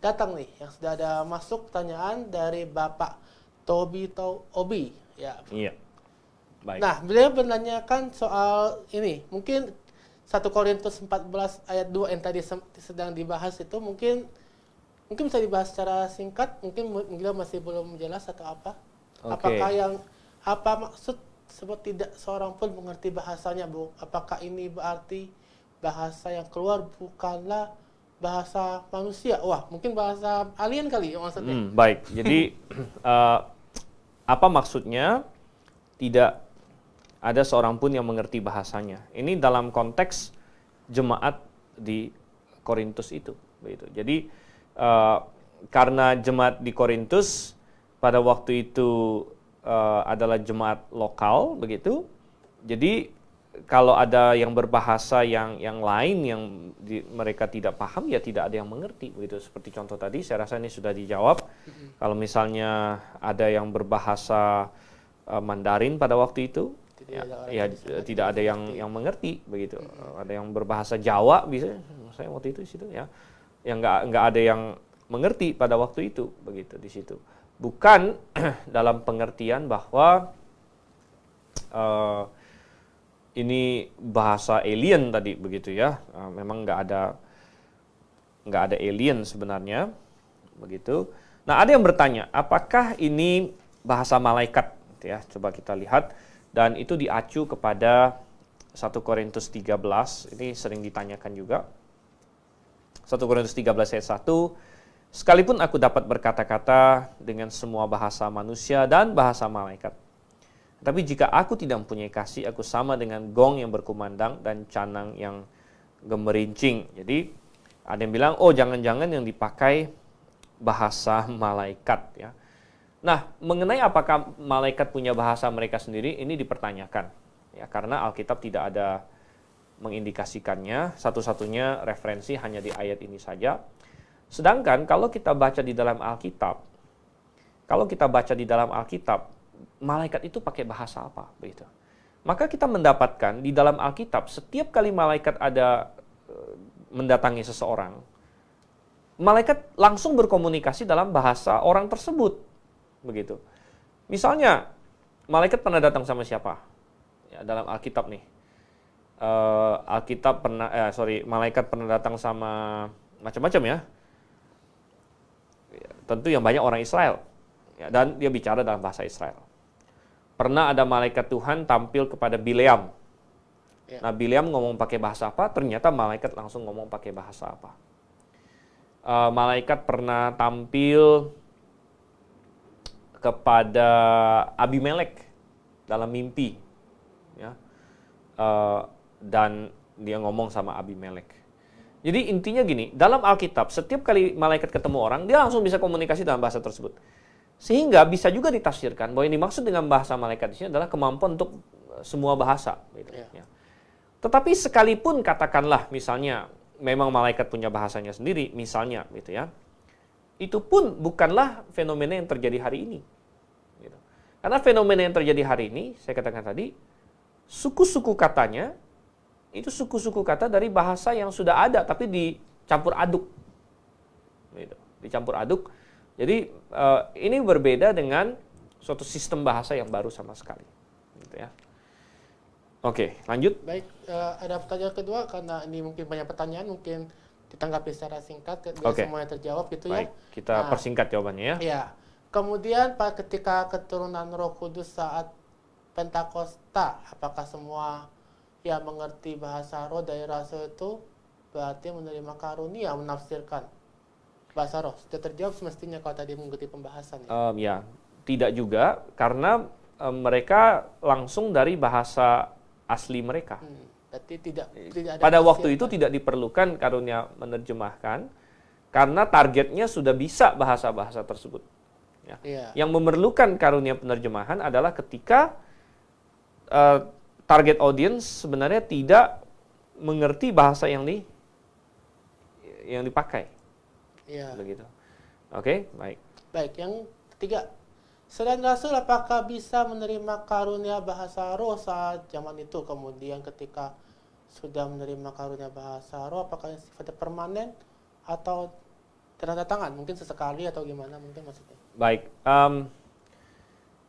datang nih, yang sudah ada masuk pertanyaan dari Bapak Tobi atau Obi. Ya. Iya. Baik. Nah, beliau menanyakan soal ini. Mungkin 1 Korintus 14 ayat 2 yang tadi sedang dibahas itu mungkin bisa dibahas secara singkat, mungkin beliau masih belum jelas atau apa. Okay. Apakah apa maksud sebab tidak seorang pun mengerti bahasanya, Bu? Apakah ini berarti bahasa yang keluar bukanlah bahasa manusia? Wah, mungkin bahasa alien kali maksudnya. Baik. Jadi apa maksudnya? Tidak ada seorang pun yang mengerti bahasanya. Ini dalam konteks jemaat di Korintus itu. Begitu. Jadi karena jemaat di Korintus pada waktu itu adalah jemaat lokal, begitu. Jadi kalau ada yang berbahasa yang lain yang mereka tidak paham, ya tidak ada yang mengerti. Begitu. Seperti contoh tadi, saya rasa ini sudah dijawab. Kalau misalnya ada yang berbahasa Mandarin pada waktu itu, tidak ada yang mengerti, begitu. Ada yang berbahasa Jawa, bisa saya waktu itu di situ ya, yang nggak ada yang mengerti pada waktu itu, begitu di situ. Bukan dalam pengertian bahwa ini bahasa alien tadi, begitu ya. Memang nggak ada alien sebenarnya, begitu. Nah, ada yang bertanya, apakah ini bahasa malaikat? Ya, coba kita lihat, dan itu diacu kepada 1 Korintus 13, ini sering ditanyakan juga. 1 Korintus 13 ayat 1, sekalipun aku dapat berkata-kata dengan semua bahasa manusia dan bahasa malaikat, tapi jika aku tidak mempunyai kasih, aku sama dengan gong yang berkumandang dan canang yang gemerincing. Jadi ada yang bilang, oh jangan-jangan yang dipakai bahasa malaikat ya. Nah, mengenai apakah malaikat punya bahasa mereka sendiri, ini dipertanyakan. Ya, karena Alkitab tidak ada mengindikasikannya, satu-satunya referensi hanya di ayat ini saja. Sedangkan kalau kita baca di dalam Alkitab, malaikat itu pakai bahasa apa? Begitu. Maka kita mendapatkan di dalam Alkitab, setiap kali malaikat ada mendatangi seseorang, malaikat langsung berkomunikasi dalam bahasa orang tersebut. Begitu. Misalnya, malaikat pernah datang sama siapa? Ya, dalam Alkitab nih. Malaikat pernah datang sama macam-macam ya. Tentu yang banyak orang Israel. Ya, dan dia bicara dalam bahasa Israel. Pernah ada malaikat Tuhan tampil kepada Bileam. Ya. Nah, Bileam ngomong pakai bahasa apa? Ternyata malaikat langsung ngomong pakai bahasa apa. Malaikat pernah tampil kepada Abimelek dalam mimpi, ya, dan dia ngomong sama Abimelek. Jadi intinya gini, dalam Alkitab setiap kali malaikat ketemu orang, dia langsung bisa komunikasi dalam bahasa tersebut. Sehingga bisa juga ditafsirkan bahwa yang dimaksud dengan bahasa malaikat disini adalah kemampuan untuk semua bahasa. Gitu, ya. Tetapi sekalipun katakanlah misalnya memang malaikat punya bahasanya sendiri, misalnya gitu ya, itu pun bukanlah fenomena yang terjadi hari ini. Gitu. Karena fenomena yang terjadi hari ini, saya katakan tadi, suku-suku katanya, itu suku-suku kata dari bahasa yang sudah ada, tapi dicampur aduk. Gitu. Dicampur aduk. Jadi ini berbeda dengan suatu sistem bahasa yang baru sama sekali. Gitu ya. Oke, lanjut. Baik, ada pertanyaan kedua, karena ini mungkin banyak pertanyaan, mungkin ditanggapi secara singkat, biar semuanya terjawab gitu. Baik, ya. Kita persingkat jawabannya ya. Iya. Kemudian ketika keturunan Roh Kudus saat Pentakosta, apakah semua yang mengerti bahasa roh dari rasul itu berarti menerima karunia menafsirkan bahasa roh? Sudah terjawab semestinya kalau tadi mengikuti pembahasan. Ya, tidak juga, karena mereka langsung dari bahasa asli mereka. Tidak ada pada waktu itu tidak diperlukan karunia menerjemahkan, karena targetnya sudah bisa bahasa-bahasa tersebut. Ya. Ya. Yang memerlukan karunia penerjemahan adalah ketika target audience sebenarnya tidak mengerti bahasa yang dipakai. Ya. Begitu. Oke, baik. Baik, yang ketiga. Selain rasul, apakah bisa menerima karunia bahasa roh saat zaman itu? Kemudian ketika sudah menerima karunia bahasa roh, apakah sifatnya permanen atau Tanda tangan mungkin sesekali atau gimana mungkin maksudnya. Baik,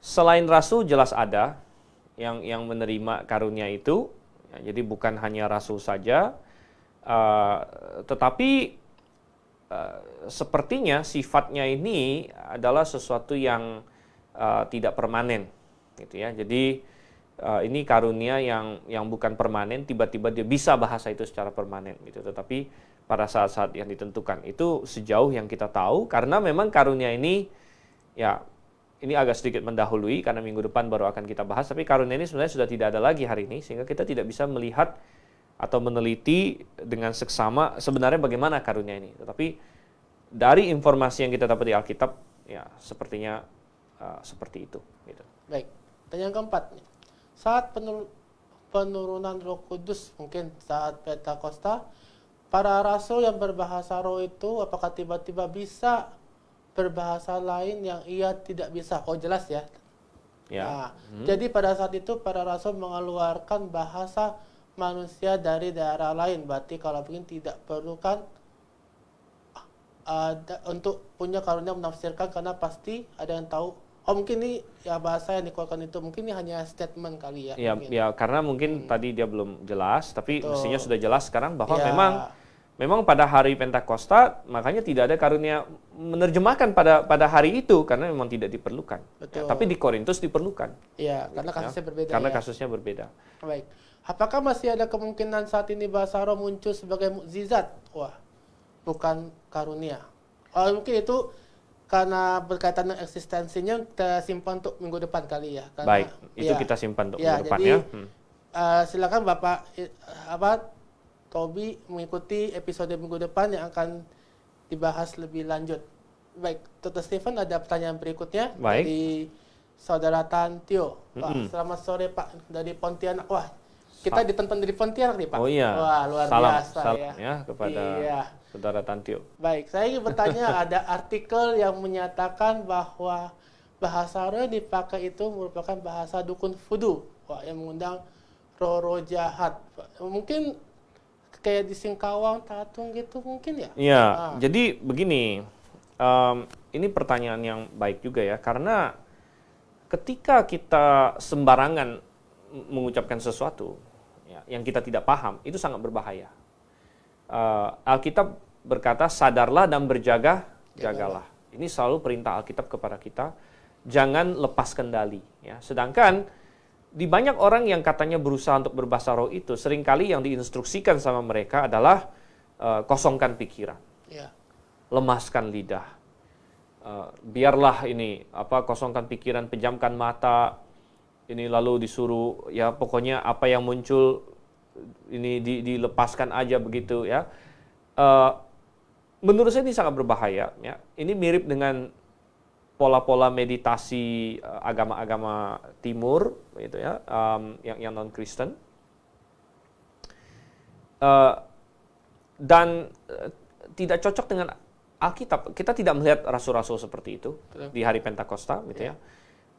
selain rasul jelas ada yang menerima karunia itu, ya, jadi bukan hanya rasul saja, tetapi sepertinya sifatnya ini adalah sesuatu yang tidak permanen, gitu ya. Jadi ini karunia yang bukan permanen, tiba-tiba dia bisa bahasa itu secara permanen, gitu. Tetapi pada saat-saat yang ditentukan itu sejauh yang kita tahu, karena memang karunia ini ya ini agak sedikit mendahului karena minggu depan baru akan kita bahas, tapi karunia ini sebenarnya sudah tidak ada lagi hari ini, sehingga kita tidak bisa melihat atau meneliti dengan seksama sebenarnya bagaimana karunia ini. Tetapi dari informasi yang kita dapat di Alkitab ya sepertinya seperti itu gitu. Baik, pertanyaan keempat, saat penurunan Roh Kudus mungkin saat Pentakosta, para rasul yang berbahasa roh itu apakah tiba-tiba bisa berbahasa lain yang ia tidak bisa? Oh jelas ya. Ya. Nah, jadi pada saat itu para rasul mengeluarkan bahasa manusia dari daerah lain. Berarti kalau begini tidak perlukan untuk punya karunia menafsirkan karena pasti ada yang tahu. Oh mungkin ini ya bahasa yang dikeluarkan itu mungkin ini hanya statement kali ya. Ya, ya karena mungkin tadi dia belum jelas, tapi betul. Mestinya sudah jelas sekarang bahwa ya. Memang pada hari Pentakosta makanya tidak ada karunia menerjemahkan pada hari itu karena memang tidak diperlukan. Ya, tapi di Korintus diperlukan. Iya, karena kasusnya berbeda. Karena ya. Kasusnya berbeda. Baik. Apakah masih ada kemungkinan saat ini bahasa roh muncul sebagai mukjizat? Wah, bukan karunia. Oh, mungkin itu karena berkaitan dengan eksistensinya kita simpan untuk minggu depan kali ya. Karena, baik, itu ya, kita simpan untuk ya, minggu depan ya. Silakan Bapak Tobi mengikuti episode minggu depan yang akan dibahas lebih lanjut. Baik, Dr. Steven ada pertanyaan berikutnya dari Saudara Tantio. Selamat sore Pak, dari Pontianak. Wah, kita ditonton dari Pontianak nih Pak. Oh iya. Wah, luar biasa salam ya kepada Saudara Tantio. Baik, saya ingin bertanya ada artikel yang menyatakan bahwa bahasa roh yang dipakai itu merupakan bahasa dukun voodoo, yang mengundang roh-roh jahat. Mungkin kayak di Singkawang, Tatung gitu mungkin ya? Iya, jadi begini, ini pertanyaan yang baik juga ya, karena ketika kita sembarangan mengucapkan sesuatu ya, yang kita tidak paham, itu sangat berbahaya. Alkitab berkata sadarlah dan jagalah. Ini selalu perintah Alkitab kepada kita, jangan lepas kendali. Ya. Sedangkan di banyak orang yang katanya berusaha untuk berbahasa roh itu, seringkali yang diinstruksikan sama mereka adalah kosongkan pikiran, lemaskan lidah, biarlah ini kosongkan pikiran, pejamkan mata, ini lalu disuruh ya pokoknya apa yang muncul ini dilepaskan aja begitu ya. Menurut saya ini sangat berbahaya ya. Ini mirip dengan pola-pola meditasi agama-agama timur gitu ya, yang non Kristen. Dan tidak cocok dengan Alkitab. Kita tidak melihat rasul-rasul seperti itu di hari Pentakosta gitu ya.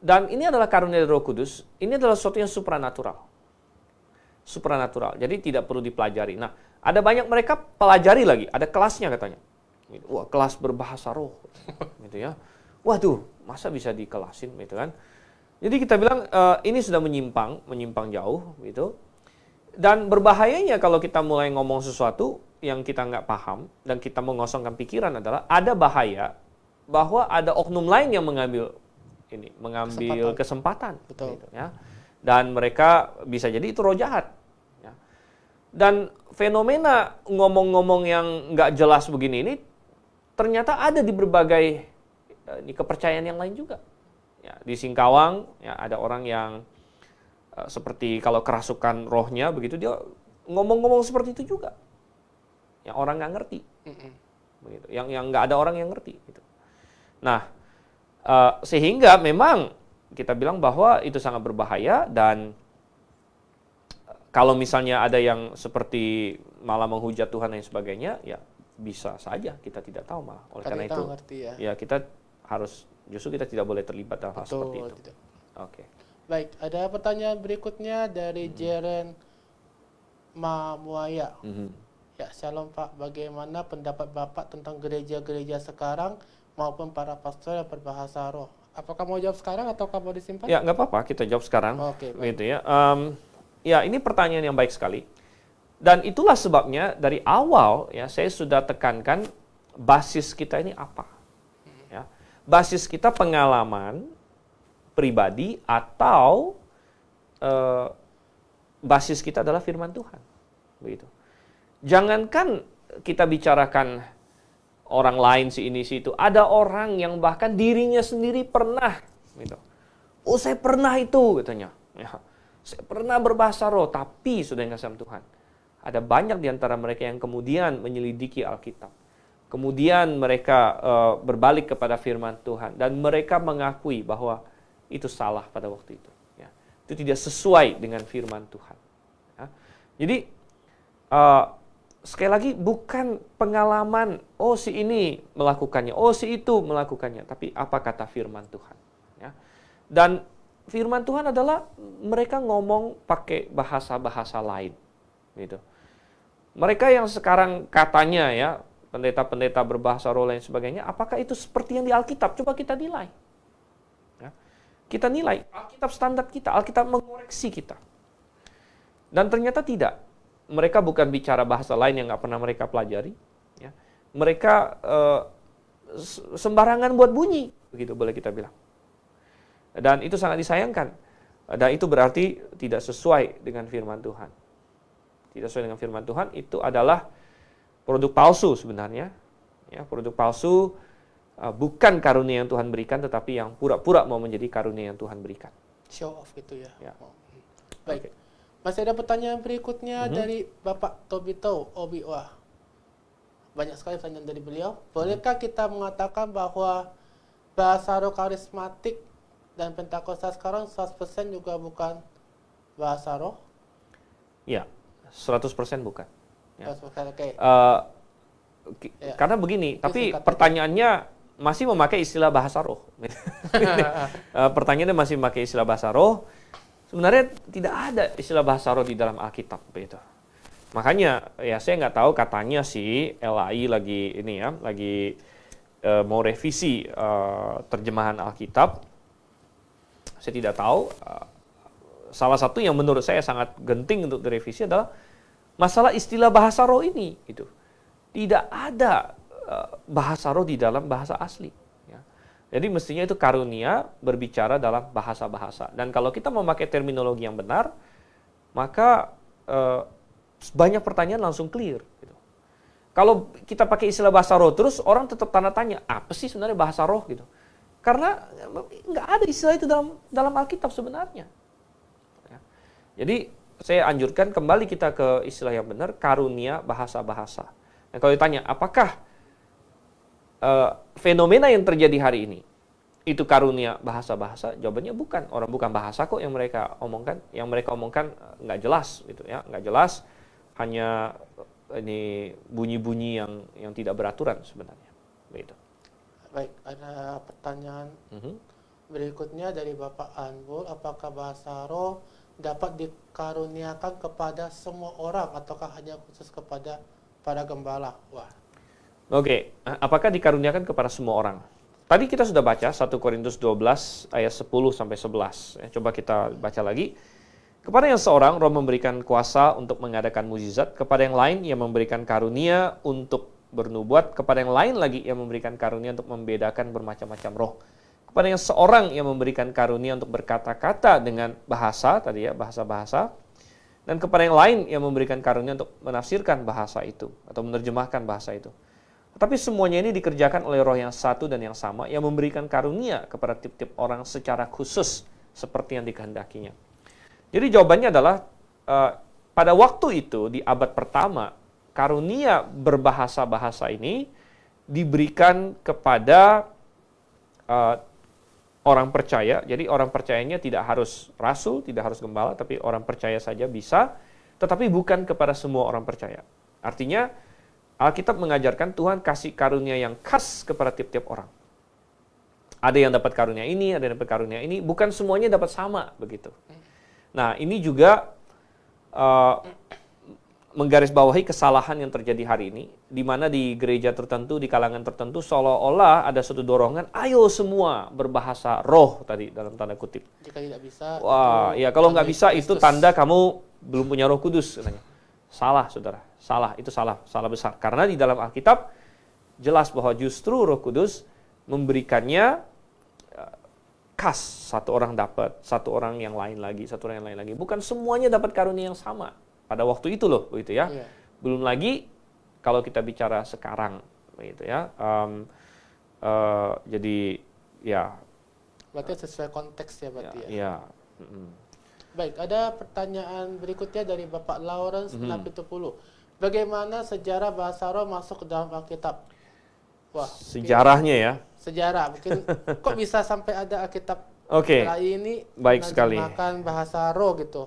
Dan ini adalah karunia dari Roh Kudus. Ini adalah sesuatu yang supranatural. Jadi tidak perlu dipelajari. Nah, ada banyak mereka pelajari lagi, ada kelasnya katanya. Wah, kelas berbahasa roh, gitu ya. Waduh, masa bisa dikelasin, gitu kan? Jadi kita bilang ini sudah menyimpang jauh, gitu. Dan berbahayanya kalau kita mulai ngomong sesuatu yang kita nggak paham dan kita mengosongkan pikiran adalah ada bahaya bahwa ada oknum lain yang mengambil ini, mengambil kesempatan betul. Gitu, ya. Dan mereka bisa jadi itu roh jahat. Ya. Dan fenomena ngomong-ngomong yang nggak jelas begini ini ternyata ada di berbagai kepercayaan yang lain juga. Ya, di Singkawang ya, ada orang yang seperti kalau kerasukan rohnya begitu dia ngomong-ngomong seperti itu juga. Yang orang nggak ngerti, begitu. Yang nggak ada orang yang ngerti. Gitu. Nah, sehingga memang kita bilang bahwa itu sangat berbahaya dan kalau misalnya ada yang seperti malah menghujat Tuhan dan sebagainya, ya bisa saja kita tidak tahu malah. Oleh karena itu, ya kita harus justru kita tidak boleh terlibat dalam hal seperti itu. Oke. Baik, ada pertanyaan berikutnya dari Jeren Ma Muwaya. Ya, Shalom Pak, bagaimana pendapat Bapak tentang gereja-gereja sekarang maupun para pastor yang berbahasa roh? Apakah mau jawab sekarang atau mau disimpan? Ya, nggak apa-apa, kita jawab sekarang. Oke, gitu ya. Ya, ini pertanyaan yang baik sekali. Dan itulah sebabnya dari awal ya saya sudah tekankan basis kita ini apa. Ya, basis kita pengalaman pribadi atau basis kita adalah firman Tuhan. Begitu. Jangankan kita bicarakan orang lain si ini si itu, ada orang yang bahkan dirinya sendiri pernah gitu. Oh, saya pernah itu katanya. Ya. Saya pernah berbahasa roh tapi sudah dikasih Tuhan. Ada banyak di antara mereka yang kemudian menyelidiki Alkitab. Kemudian mereka berbalik kepada firman Tuhan dan mereka mengakui bahwa itu salah pada waktu itu. Ya. Itu tidak sesuai dengan firman Tuhan. Ya. Jadi sekali lagi bukan pengalaman, oh si ini melakukannya, oh si itu melakukannya, tapi apa kata firman Tuhan. Ya. Dan firman Tuhan adalah mereka ngomong pakai bahasa-bahasa lain. Gitu. Mereka yang sekarang katanya ya, pendeta-pendeta berbahasa roh lain sebagainya, apakah itu seperti yang di Alkitab? Coba kita nilai. Ya. Kita nilai, Alkitab standar kita, Alkitab mengoreksi kita. Dan ternyata tidak. Mereka bukan bicara bahasa lain yang nggak pernah mereka pelajari. Ya. Mereka sembarangan buat bunyi, begitu boleh kita bilang. Dan itu sangat disayangkan. Dan itu berarti tidak sesuai dengan firman Tuhan. Tidak sesuai dengan firman Tuhan itu adalah produk palsu sebenarnya. Ya, produk palsu bukan karunia yang Tuhan berikan, tetapi yang pura-pura mau menjadi karunia yang Tuhan berikan. Show off gitu ya. Ya. Oh. Baik. Okay. Masih ada pertanyaan berikutnya dari Bapak Tobi Obiwa. Banyak sekali pertanyaan dari beliau. Bolehkah kita mengatakan bahwa bahasa roh karismatik dan Pentakosta sekarang 100% juga bukan bahasa roh? Ya, 100% bukan. Ya. 100%, okay. Ya. Karena begini, ini tapi pertanyaannya masih memakai istilah bahasa roh. Pertanyaannya masih memakai istilah bahasa roh. Sebenarnya tidak ada istilah bahasa roh di dalam Alkitab begitu. Makanya ya saya nggak tahu katanya si LAI lagi ini ya, lagi mau revisi terjemahan Alkitab. Saya tidak tahu. Salah satu yang menurut saya sangat genting untuk direvisi adalah masalah istilah bahasa roh ini gitu. Tidak ada bahasa roh di dalam bahasa asli. Jadi mestinya itu karunia berbicara dalam bahasa-bahasa. Dan kalau kita memakai terminologi yang benar, maka banyak pertanyaan langsung clear. Gitu. Kalau kita pakai istilah bahasa roh terus, orang tetap tanda tanya, apa sih sebenarnya bahasa roh? Gitu. Karena nggak ada istilah itu dalam Alkitab sebenarnya. Ya. Jadi saya anjurkan kembali kita ke istilah yang benar, karunia bahasa-bahasa. Nah, kalau ditanya, apakah fenomena yang terjadi hari ini itu karunia bahasa-bahasa, jawabannya bukan. Orang bukan bahasa kok yang mereka omongkan, nggak jelas gitu ya, nggak jelas, hanya ini bunyi-bunyi yang tidak beraturan sebenarnya begitu. Baik, ada pertanyaan berikutnya dari Bapak Anbul. Apakah bahasa roh dapat dikaruniakan kepada semua orang ataukah hanya khusus kepada para gembala? Wah. Oke, apakah dikaruniakan kepada semua orang? Tadi kita sudah baca 1 Korintus 12 ayat 10-11. Ya, coba kita baca lagi. Kepada yang seorang, Roh memberikan kuasa untuk mengadakan mukjizat. Kepada yang lain, Ia memberikan karunia untuk bernubuat. Kepada yang lain lagi, Ia memberikan karunia untuk membedakan bermacam-macam roh. Kepada yang seorang, Ia memberikan karunia untuk berkata-kata dengan bahasa, tadi ya, bahasa-bahasa. Dan kepada yang lain, Ia memberikan karunia untuk menafsirkan bahasa itu, atau menerjemahkan bahasa itu. Tapi semuanya ini dikerjakan oleh Roh yang satu dan yang sama, yang memberikan karunia kepada tiap-tiap orang secara khusus seperti yang dikehendakinya. Jadi jawabannya adalah pada waktu itu di abad pertama, karunia berbahasa-bahasa ini diberikan kepada orang percaya. Jadi orang percayanya tidak harus rasul, tidak harus gembala, tapi orang percaya saja bisa, tetapi bukan kepada semua orang percaya. Artinya Alkitab mengajarkan Tuhan kasih karunia yang khas kepada tiap-tiap orang. Ada yang dapat karunia ini, ada yang dapat karunia ini. Bukan semuanya dapat sama, begitu. Nah, ini juga menggarisbawahi kesalahan yang terjadi hari ini, di mana di gereja tertentu, di kalangan tertentu, seolah-olah ada suatu dorongan, ayo semua berbahasa roh tadi dalam tanda kutip. Jika tidak bisa, wah, ya kalau nggak bisa Kristus, itu tanda kamu belum punya Roh Kudus. Salah, saudara, salah, itu salah, salah besar. Karena di dalam Alkitab jelas bahwa justru Roh Kudus memberikannya khas, satu orang dapat, satu orang yang lain lagi, satu orang yang lain lagi. Bukan semuanya dapat karunia yang sama. Pada waktu itu loh, begitu ya. Yeah. Belum lagi kalau kita bicara sekarang, begitu ya. Jadi, ya. Berarti sesuai konteks ya, berarti ya. Ya. Yeah. Mm-hmm. Baik, ada pertanyaan berikutnya dari Bapak Lawrence 670. Bagaimana sejarah bahasa roh masuk ke dalam Alkitab? Wah, sejarahnya ya. Sejarah, mungkin kok bisa sampai ada Alkitab LAI ini menerjemahkan bahasa roh gitu?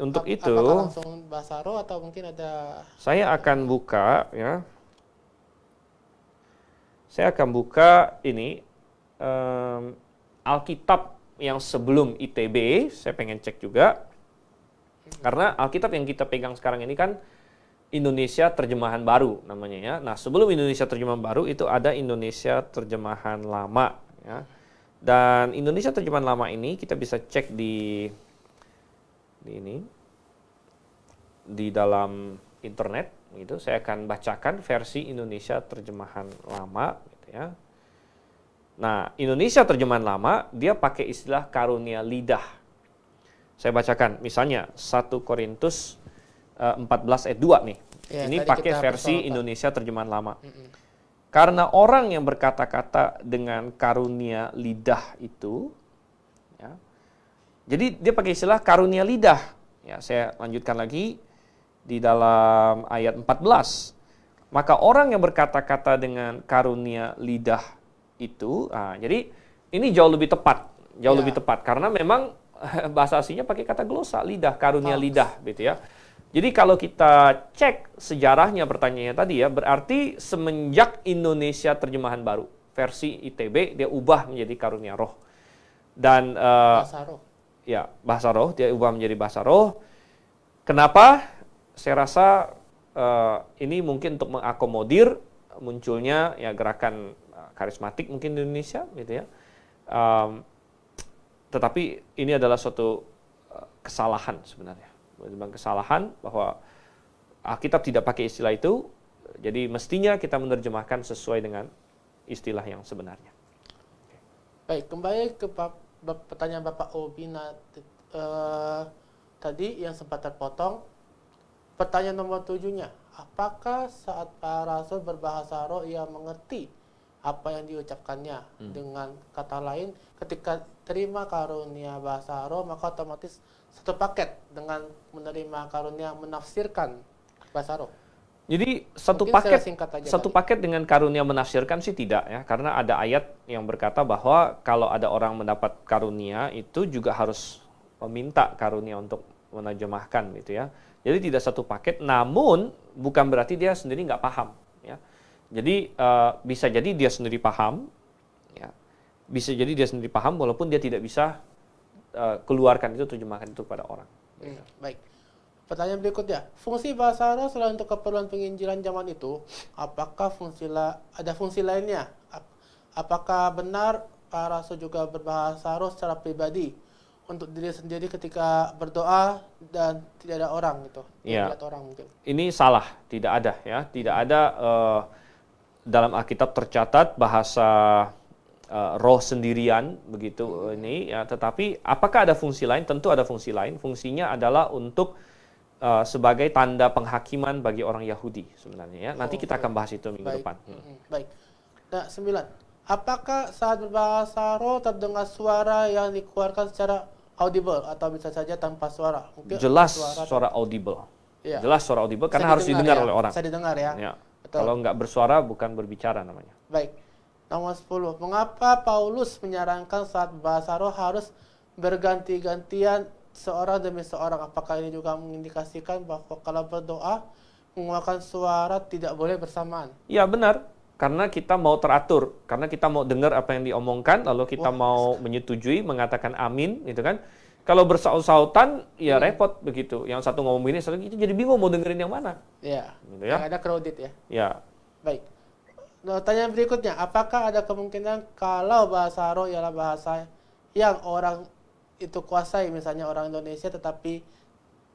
Untuk itu, apakah langsung bahasa roh atau mungkin ada? Saya akan buka ya. Saya akan buka ini Alkitab yang sebelum ITB. Saya pengen cek juga karena Alkitab yang kita pegang sekarang ini kan Indonesia Terjemahan Baru namanya ya. Nah sebelum Indonesia Terjemahan Baru itu ada Indonesia Terjemahan Lama ya. Dan Indonesia Terjemahan Lama ini kita bisa cek di dalam internet gitu. Saya akan bacakan versi Indonesia Terjemahan Lama gitu ya. Nah, Indonesia Terjemahan Lama dia pakai istilah karunia lidah. Saya bacakan misalnya 1 Korintus 14 ayat 2 nih. Ya, ini pakai versi Indonesia Terjemahan Lama. Karena orang yang berkata-kata dengan karunia lidah itu ya. Jadi dia pakai istilah karunia lidah. Ya, saya lanjutkan lagi di dalam ayat 14. Maka orang yang berkata-kata dengan karunia lidah itu, jadi ini jauh lebih tepat, jauh lebih tepat karena memang bahasa aslinya pakai kata glosa, lidah, karunia lidah, gitu ya. Jadi kalau kita cek sejarahnya pertanyaannya tadi ya, berarti semenjak Indonesia Terjemahan Baru versi ITB dia ubah menjadi karunia roh dan bahasa roh. Ya, bahasa roh, dia ubah menjadi bahasa roh. Kenapa? Saya rasa ini mungkin untuk mengakomodir munculnya ya gerakan karismatik mungkin di Indonesia, gitu ya. Tetapi ini adalah suatu kesalahan sebenarnya. Kesalahan bahwa Alkitab tidak pakai istilah itu, jadi mestinya kita menerjemahkan sesuai dengan istilah yang sebenarnya. Baik, kembali ke pertanyaan Bapak Obina tadi yang sempat terpotong. Pertanyaan nomor 7-nya, apakah saat para rasul berbahasa roh ia mengerti apa yang diucapkannya? Dengan kata lain, ketika terima karunia bahasa roh maka otomatis satu paket dengan menerima karunia menafsirkan bahasa roh. Jadi satu paket dengan karunia menafsirkan sih tidak ya, karena ada ayat yang berkata bahwa kalau ada orang mendapat karunia itu juga harus meminta karunia untuk menerjemahkan gitu ya. Jadi tidak satu paket, namun bukan berarti dia sendiri nggak paham ya. Jadi bisa jadi dia sendiri paham ya. Bisa jadi dia sendiri paham walaupun dia tidak bisa keluarkan itu, terjemahkan itu kepada orang. Gitu. Baik. Pertanyaan berikutnya, fungsi bahasa roh selain untuk keperluan penginjilan zaman itu, apakah ada fungsi lainnya? Apakah benar para rasul juga berbahasa roh secara pribadi untuk diri sendiri ketika berdoa dan tidak ada orang gitu? Ya. Tidak ada orang mungkin. Ini salah, tidak ada ya, tidak ada dalam Alkitab tercatat bahasa roh sendirian begitu ini ya. Tetapi apakah ada fungsi lain? Tentu ada fungsi lain. Fungsinya adalah untuk sebagai tanda penghakiman bagi orang Yahudi sebenarnya ya. Nanti kita akan bahas itu minggu depan. Baik. Nah, 9. Apakah saat berbahasa roh terdengar suara yang dikeluarkan secara audible atau bisa saja tanpa suara? Mungkin jelas suara audible. Ya. Jelas suara audible karena harus didengar ya? Oleh orang. Bisa didengar ya. Ya. Kalau nggak bersuara bukan berbicara namanya. Baik. Nomor 10. Mengapa Paulus menyarankan saat berbahasa roh harus berganti-gantian seorang demi seorang? Apakah ini juga mengindikasikan bahwa kalau berdoa mengeluarkan suara tidak boleh bersamaan? Ya benar, karena kita mau teratur, karena kita mau dengar apa yang diomongkan, lalu kita mau menyetujui, mengatakan amin, gitu kan? Kalau bersaut-sautan, ya repot begitu. Yang satu ngomong ini, satu itu jadi bingung mau dengerin yang mana. Iya. Gitu ya. Yang ada crowded ya. Iya. Baik. Nah, pertanyaan berikutnya, apakah ada kemungkinan kalau bahasa roh ialah bahasa yang orang itu kuasai, misalnya orang Indonesia, tetapi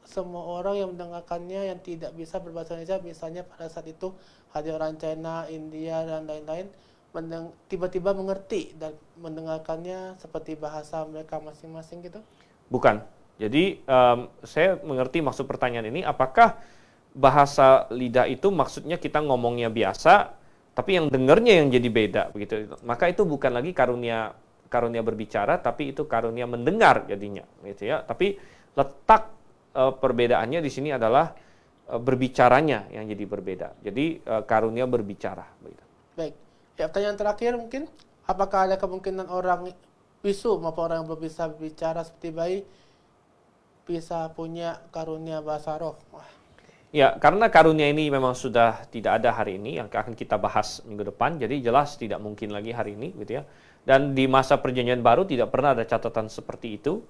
semua orang yang mendengarkannya yang tidak bisa berbahasa Indonesia, misalnya pada saat itu hadir orang China, India, dan lain-lain, tiba-tiba mengerti dan mendengarkannya seperti bahasa mereka masing-masing gitu? Bukan. Jadi saya mengerti maksud pertanyaan ini, apakah bahasa lidah itu maksudnya kita ngomongnya biasa, tapi yang dengernya yang jadi beda begitu. Maka itu bukan lagi karunia berbicara, tapi itu karunia mendengar jadinya, gitu ya. Tapi letak perbedaannya di sini adalah berbicaranya yang jadi berbeda. Jadi karunia berbicara. Begitu. Baik. Ya, pertanyaan terakhir mungkin, apakah ada kemungkinan orang bisu maupun orang yang belum bisa berbicara seperti bayi bisa punya karunia bahasa roh? Ya, karena karunia ini memang sudah tidak ada hari ini, yang akan kita bahas minggu depan, jadi jelas tidak mungkin lagi hari ini gitu ya. Dan di masa perjanjian baru tidak pernah ada catatan seperti itu,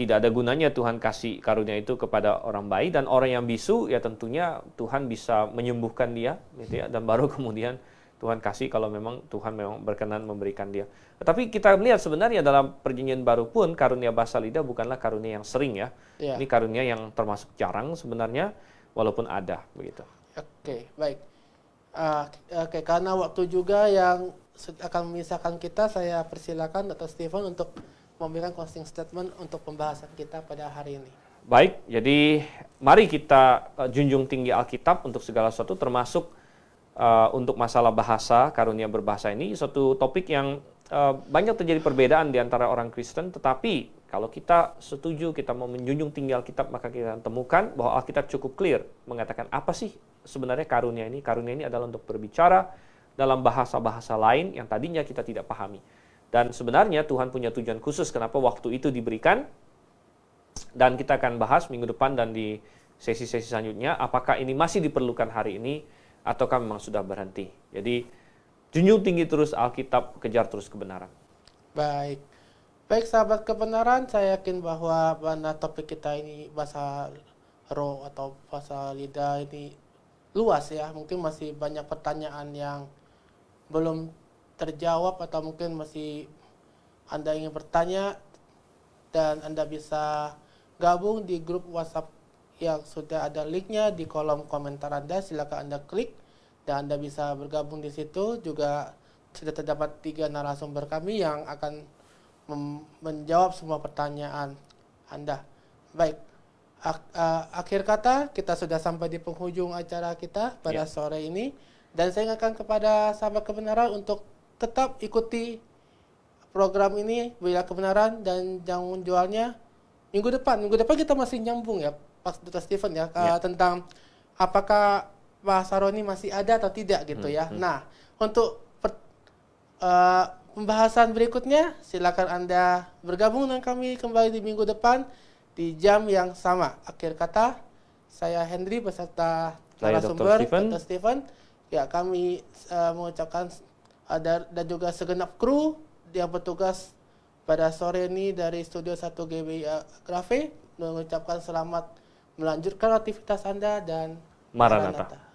tidak ada gunanya Tuhan kasih karunia itu kepada orang bayi, dan orang yang bisu ya tentunya Tuhan bisa menyembuhkan dia gitu ya, dan baru kemudian Tuhan kasih kalau memang Tuhan memang berkenan memberikan dia. Tapi kita melihat sebenarnya dalam perjanjian baru pun karunia bahasa lidah bukanlah karunia yang sering ya. Yeah. Ini karunia yang termasuk jarang sebenarnya walaupun ada begitu. Oke, baik. Oke, karena waktu juga yang akan memisahkan kita, saya persilakan Dr. Steven untuk memberikan closing statement untuk pembahasan kita pada hari ini. Baik, jadi mari kita junjung tinggi Alkitab untuk segala sesuatu, termasuk untuk masalah bahasa, karunia berbahasa ini suatu topik yang banyak terjadi perbedaan di antara orang Kristen, tetapi kalau kita setuju, kita mau menjunjung tinggi Alkitab, maka kita temukan bahwa Alkitab cukup clear mengatakan apa sih sebenarnya karunia ini. Karunia ini adalah untuk berbicara dalam bahasa-bahasa lain yang tadinya kita tidak pahami. Dan sebenarnya Tuhan punya tujuan khusus kenapa waktu itu diberikan, dan kita akan bahas minggu depan dan di sesi-sesi selanjutnya apakah ini masih diperlukan hari ini ataukah memang sudah berhenti. Jadi junjung tinggi terus Alkitab, kejar terus kebenaran. Baik. Baik sahabat kebenaran, saya yakin bahwa topik kita ini bahasa roh atau bahasa lidah ini luas ya. Mungkin masih banyak pertanyaan yang belum terjawab atau mungkin masih Anda ingin bertanya, dan Anda bisa gabung di grup WhatsApp yang sudah ada linknya di kolom komentar Anda, silakan Anda klik dan Anda bisa bergabung di situ. Juga sudah terdapat 3 narasumber kami yang akan menjawab semua pertanyaan Anda. Baik, akhir kata, kita sudah sampai di penghujung acara kita pada sore ini, dan saya ingatkan kepada sahabat kebenaran untuk tetap ikuti program ini Bila Kebenaran dan Jangan Jualnya minggu depan. Minggu depan kita masih nyambung ya, Dr. Steven ya, tentang apakah bahasa roh ini masih ada atau tidak gitu ya. Nah, untuk pembahasan berikutnya silakan Anda bergabung dengan kami kembali di minggu depan di jam yang sama. Akhir kata, saya Hendry beserta narasumber Dr. Steven. Ya, kami mengucapkan dan juga segenap kru yang bertugas pada sore ini dari Studio 1GB Grafe mengucapkan selamat melanjutkan aktivitas Anda, dan Maranatha.